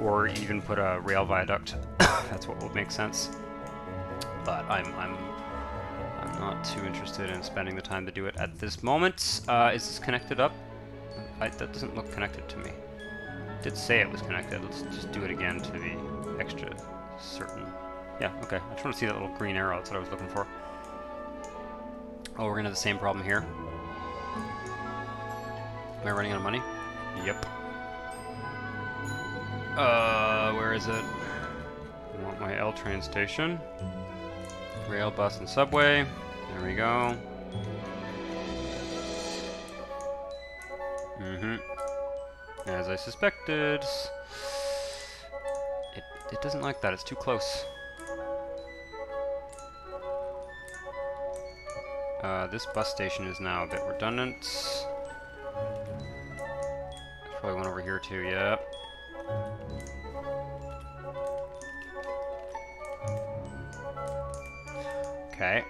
or even put a rail viaduct. That's what would make sense. But I'm I'm. Not too interested in spending the time to do it at this moment. Uh, is this connected up? I, that doesn't look connected to me. did say it was connected. Let's just do it again to be extra certain. Yeah, okay. I just want to see that little green arrow. That's what I was looking for. Oh, we're going to have the same problem here. Am I running out of money? Yep. Uh, where is it? I want my L train station. Rail, bus, and subway. There we go. Mm-hmm. As I suspected. It, it doesn't like that. It's too close. Uh, this bus station is now a bit redundant. There's probably one over here too, yeah. Okay.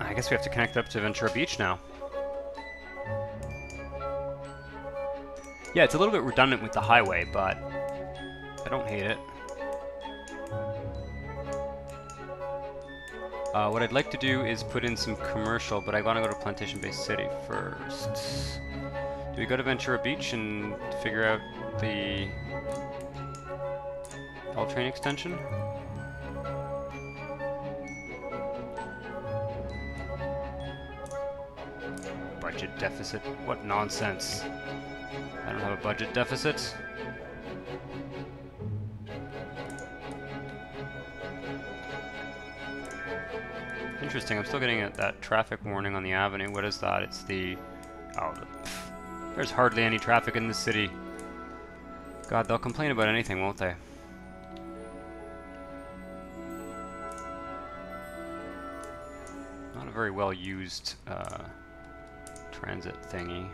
I guess we have to connect up to Ventura Beach now. Yeah, it's a little bit redundant with the highway, but I don't hate it. Uh, what I'd like to do is put in some commercial, but I want to go to Plantation Bay City first. Do we go to Ventura Beach and figure out the L train extension? Budget deficit? What nonsense. I don't have a budget deficit. Interesting, I'm still getting at that traffic warning on the avenue. What is that? It's the... Oh, pff, there's hardly any traffic in the city. God, they'll complain about anything, won't they? Not a very well-used uh, transit thingy.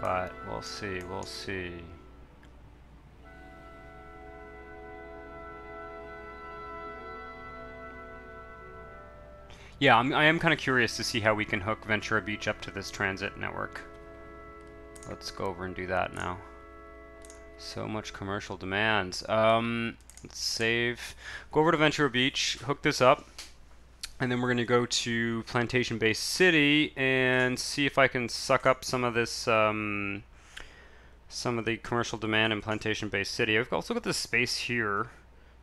But we'll see, we'll see. Yeah, I'm, I am kind of curious to see how we can hook Ventura Beach up to this transit network. Let's go over and do that now. So much commercial demands. Um, let's save. Go over to Ventura Beach, hook this up, and then we're going to go to Plantation Bay City and see if I can suck up some of this, um, some of the commercial demand in Plantation Bay City. I've also got this space here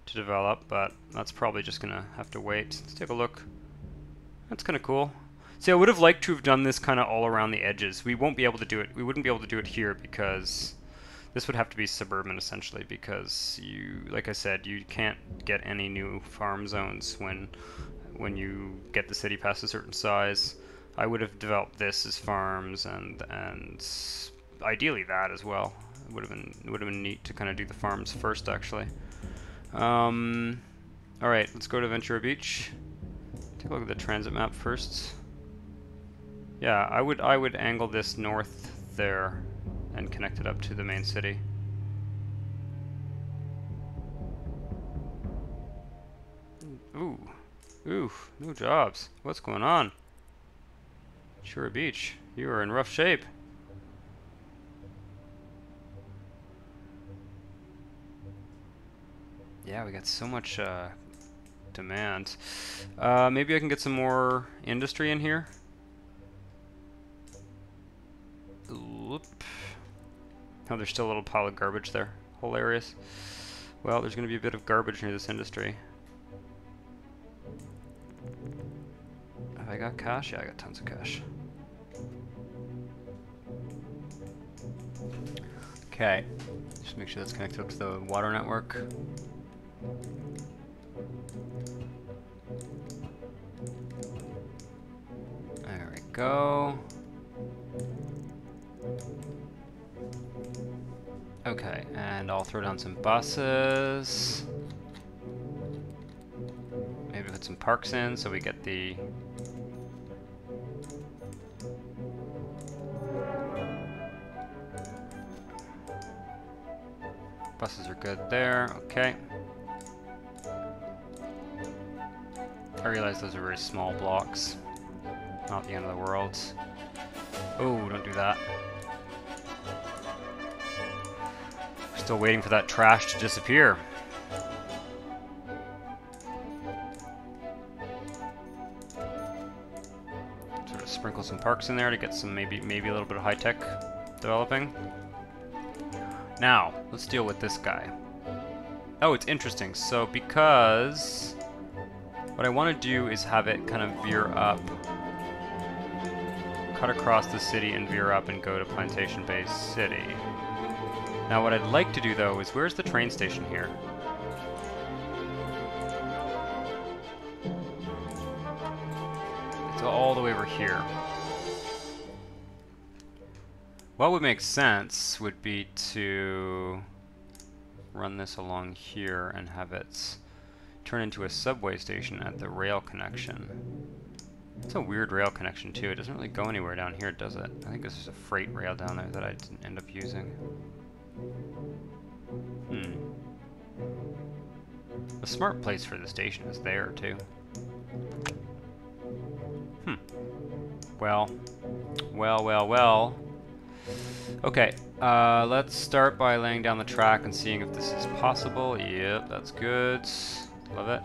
to develop, but that's probably just going to have to wait. Let's take a look. That's kind of cool. See, I would have liked to have done this kind of all around the edges. We won't be able to do it. We wouldn't be able to do it here because this would have to be suburban, essentially, because you, like I said, you can't get any new farm zones when when you get the city past a certain size. I would have developed this as farms and and ideally that as well. It would have been it would have been neat to kind of do the farms first, actually. Um, all right, let's go to Ventura Beach. Take a look at the transit map first. Yeah, I would I would angle this north there and connect it up to the main city. Ooh, ooh, no jobs. What's going on? Inshira Beach, you are in rough shape. Yeah, we got so much. Uh, demand. Uh, maybe I can get some more industry in here. Oop. Oh, there's still a little pile of garbage there. Hilarious. Well, there's going to be a bit of garbage near this industry. Have I got cash? Yeah, I got tons of cash. Okay. Just make sure that's connected up to the water network. Go. Okay, and I'll throw down some buses. Maybe put some parks in so we get the... Buses are good there, okay. I realize those are very small blocks. Not the end of the world. Oh, don't do that. We're still waiting for that trash to disappear. Sort of sprinkle some parks in there to get some maybe maybe a little bit of high tech developing. Now, let's deal with this guy. Oh, it's interesting. So because what I want to do is have it kind of veer up, cut across the city and veer up and go to Plantation Bay City. Now what I'd like to do though is, where's the train station here? It's all the way over here. What would make sense would be to run this along here and have it turn into a subway station at the rail connection. It's a weird rail connection too. It doesn't really go anywhere down here, does it? I think this is a freight rail down there that I didn't end up using. Hmm. A smart place for the station is there too. Hmm. Well, well, well, well. Okay, uh, let's start by laying down the track and seeing if this is possible. Yep, that's good. Love it.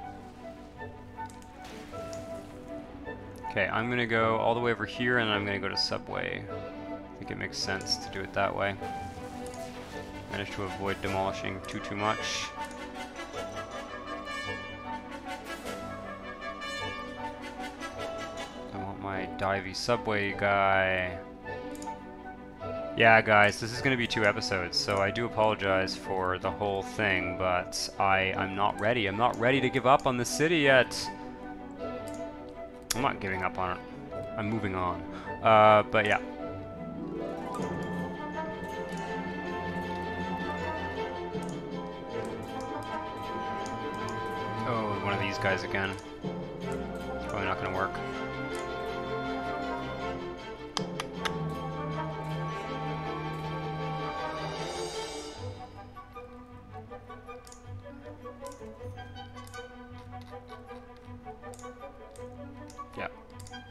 Okay, I'm going to go all the way over here and I'm going to go to Subway. I think it makes sense to do it that way. Managed to avoid demolishing too, too much. I want my divey Subway guy. Yeah, guys, this is going to be two episodes, so I do apologize for the whole thing, but I, I'm not ready. I'm not ready to give up on the city yet. I'm not giving up on it. I'm moving on. Uh, but yeah. Oh, one of these guys again. It's probably not going to work.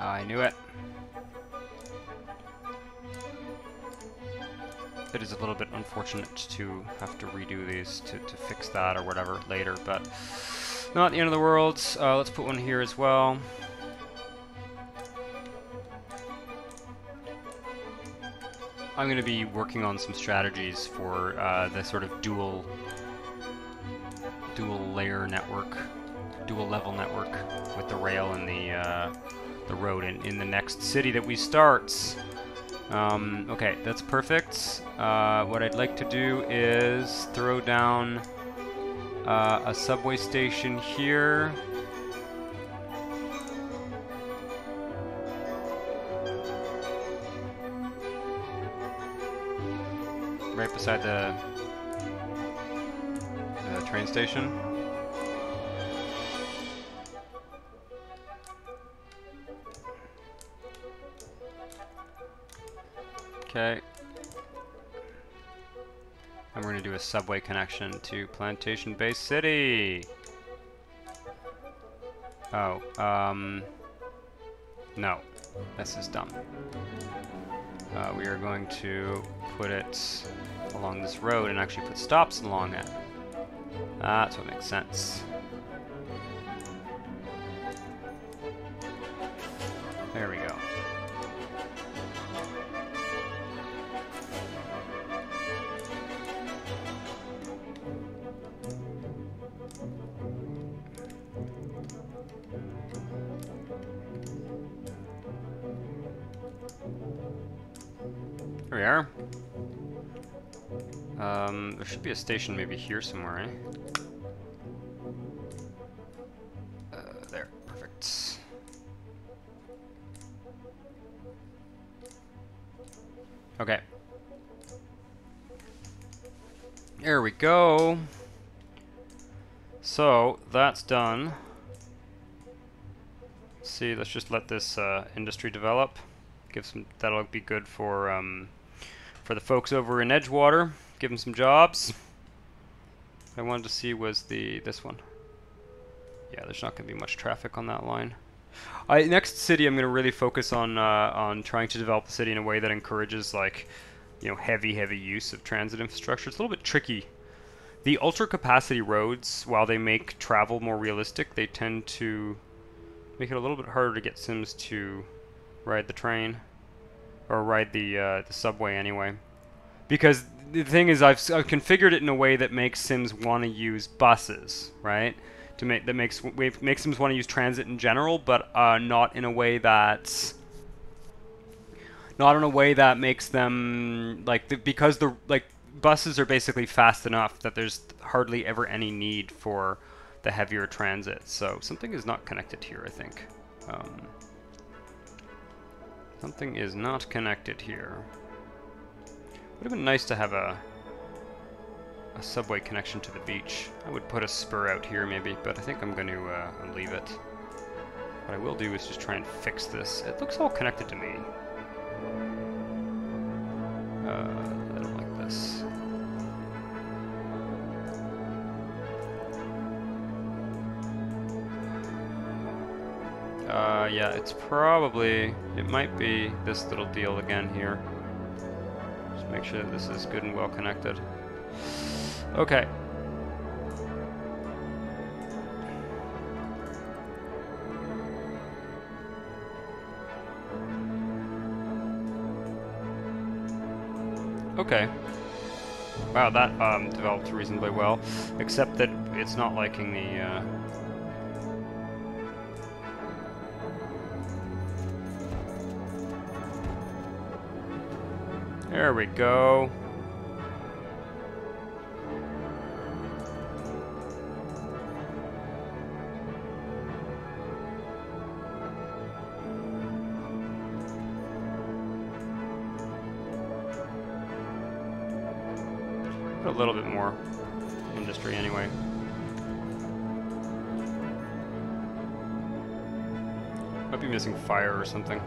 I knew it. It is a little bit unfortunate to have to redo these to, to fix that or whatever later, but not the end of the world. Uh, let's put one here as well. I'm going to be working on some strategies for uh, the sort of dual, dual layer network, dual level network with the rail and the uh, the road in, in the next city that we start. Um, okay, that's perfect. Uh, what I'd like to do is throw down uh, a subway station here. Right beside the, the train station. Okay, and we're going to do a subway connection to Plantation Bay City. Oh, um, no, this is dumb. Uh, we are going to put it along this road and actually put stops along it. That's what makes sense. There we go. We are. Um, there should be a station maybe here somewhere, eh? Uh, there, perfect. Okay. There we go. So, that's done. Let's see, let's just let this uh, industry develop. Give some, that'll be good for, um, for the folks over in Edgewater, give them some jobs. I wanted to see was the this one. Yeah, there's not going to be much traffic on that line. I, next city, I'm going to really focus on uh, on trying to develop the city in a way that encourages, like, you know, heavy heavy use of transit infrastructure. It's a little bit tricky. The ultra capacity roads, while they make travel more realistic, they tend to make it a little bit harder to get Sims to ride the train. Or ride the uh, the subway anyway. because the thing is, I've, I've configured it in a way that makes Sims want to use buses, right? To make that makes makes Sims want to use transit in general, but uh, not in a way that's not in a way that makes them like the, because the like buses are basically fast enough that there's hardly ever any need for the heavier transit. So something is not connected here. I think um, something is not connected here. Would have been nice to have a. A subway connection to the beach. I would put a spur out here maybe, but I think I'm going to uh, leave it. What I will do is just try and fix this. It looks all connected to me. Uh, I don't like this. Uh, yeah, it's probably, it might be this little deal again here. Just make sure that this is good and well connected. Okay. Okay. Wow, that um, developed reasonably well, except that it's not liking the. Uh... There we go. A little bit more industry anyway. Might be missing fire or something.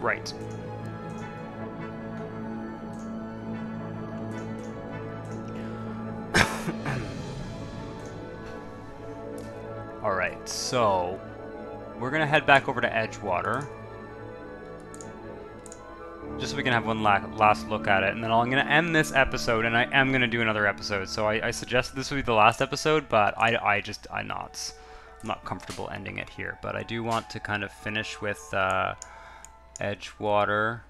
Right. Alright, so we're gonna head back over to Edgewater just so we can have one la last look at it, and then I'm gonna end this episode, and I am gonna do another episode. So I, I suggested this would be the last episode, but I, I just I'm not, I'm not comfortable ending it here. But I do want to kind of finish with uh, Edgewater.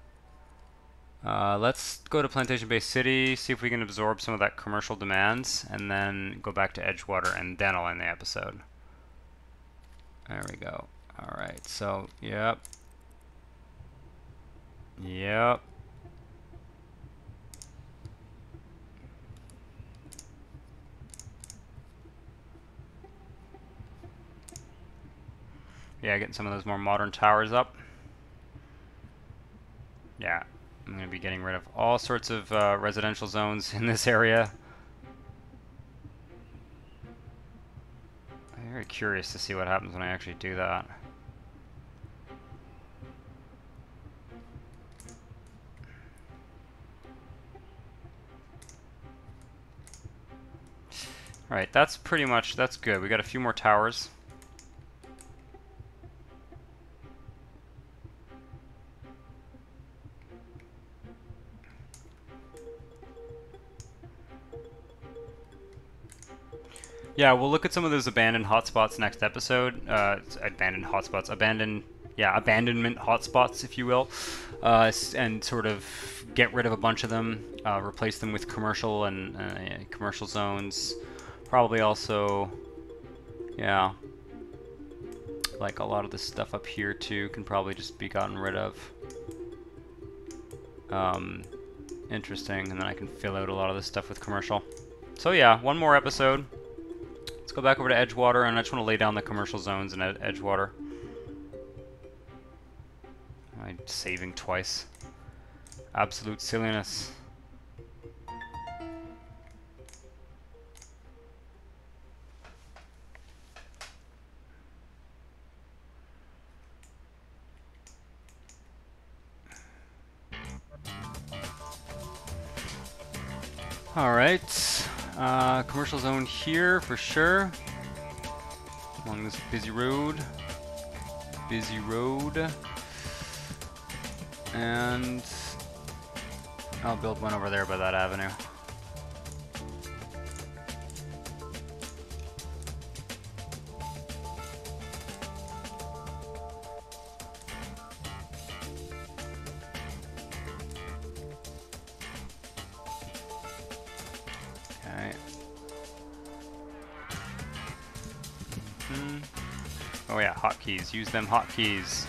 Uh, let's go to Plantation Bay City, see if we can absorb some of that commercial demands, and then go back to Edgewater, and then I'll end the episode. There we go. All right. So, yep. Yep. Yeah, getting some of those more modern towers up. Yeah. I'm going to be getting rid of all sorts of uh, residential zones in this area. Very curious to see what happens when I actually do that. All right, that's pretty much, that's good. We got a few more towers. Yeah, we'll look at some of those abandoned hotspots next episode. Uh, abandoned hotspots, abandoned, yeah, abandonment hotspots, if you will, uh, and sort of get rid of a bunch of them, uh, replace them with commercial and uh, yeah, commercial zones. Probably also, yeah, like a lot of this stuff up here too can probably just be gotten rid of. Um, interesting, and then I can fill out a lot of this stuff with commercial. So yeah, one more episode. Let's go back over to Edgewater, and I just want to lay down the commercial zones in Edgewater. I'm saving twice. Absolute silliness. All right. Uh, commercial zone here for sure, along this busy road, busy road, and I'll build one over there by that avenue. Oh yeah, hotkeys. Use them hotkeys.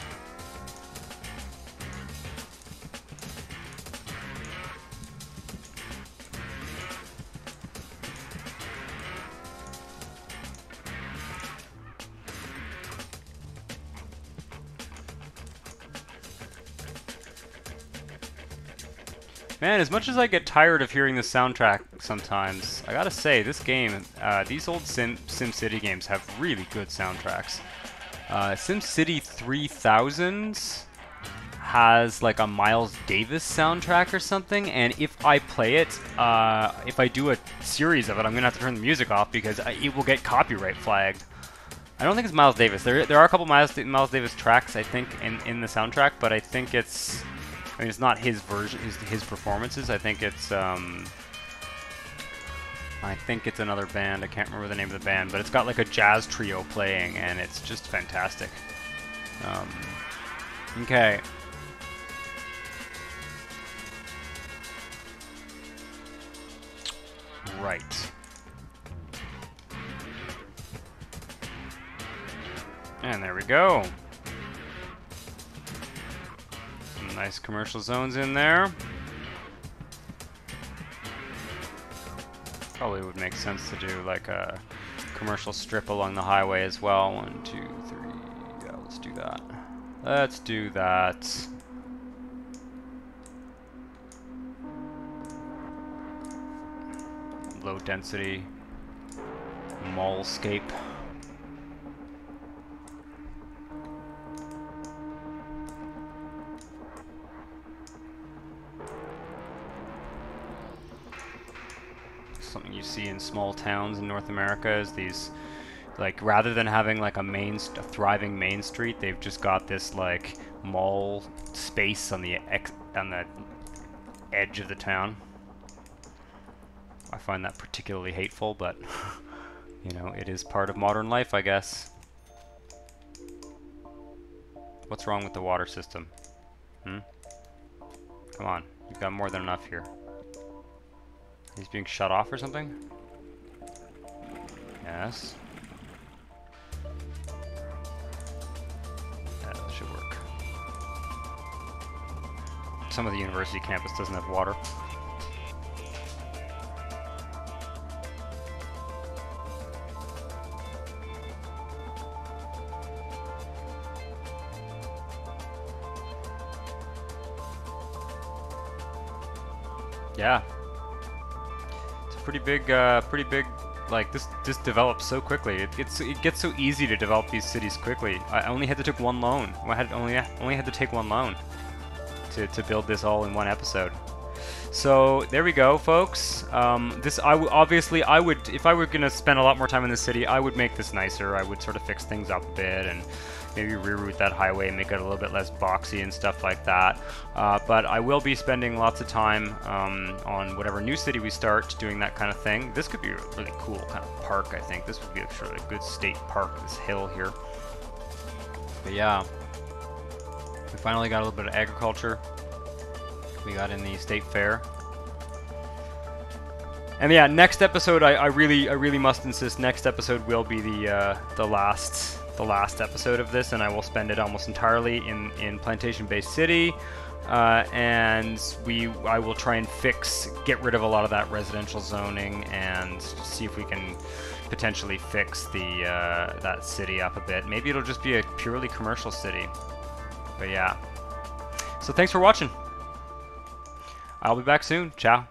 Man, as much as I get tired of hearing the soundtrack sometimes, I gotta say, this game, uh, these old Sim SimCity games have really good soundtracks. Uh, SimCity three thousand has like a Miles Davis soundtrack or something, and if I play it, uh, if I do a series of it, I'm gonna have to turn the music off because I, it will get copyright flagged. I don't think it's Miles Davis. There, there are a couple Miles, Miles Davis tracks, I think, in, in the soundtrack, but I think it's... I mean, it's not his version, his, his performances. I think it's, um, I think it's another band. I can't remember the name of the band, but it's got like a jazz trio playing, and it's just fantastic. Um, okay. Right. And there we go. Nice commercial zones in there. Probably would make sense to do like a commercial strip along the highway as well. One, two, three. Yeah, let's do that. Let's do that. Low density mallscape. Something you see in small towns in North America is these, like, rather than having like a main, a thriving main street, they've just got this like mall space on the ex on the edge of the town. I find that particularly hateful, but you know, it is part of modern life, I guess. What's wrong with the water system? Hmm? Come on, you've got more than enough here. He's being shut off or something? Yes. That should work. Some of the university campus doesn't have water. Yeah. Pretty big, uh, pretty big. Like this, this develops so quickly. It gets, it gets so easy to develop these cities quickly. I only had to take one loan. I had only, only had to take one loan to, to build this all in one episode. So there we go, folks. Um, this, I w obviously, I would, if I were gonna spend a lot more time in the city, I would make this nicer. I would sort of fix things up a bit and maybe reroute that highway, make it a little bit less boxy and stuff like that. Uh, but I will be spending lots of time um, on whatever new city we start doing that kind of thing. This could be a really cool kind of park, I think. This would be a sort of a good state park, this hill here. But yeah, we finally got a little bit of agriculture. We got in the state fair. And yeah, next episode, I, I really, I really must insist, next episode will be the, uh, the last... the last episode of this, and I will spend it almost entirely in, in Plantation Bay City, uh, and we I will try and fix, get rid of a lot of that residential zoning and see if we can potentially fix the uh, that city up a bit. Maybe it'll just be a purely commercial city, but yeah. So thanks for watching. I'll be back soon. Ciao.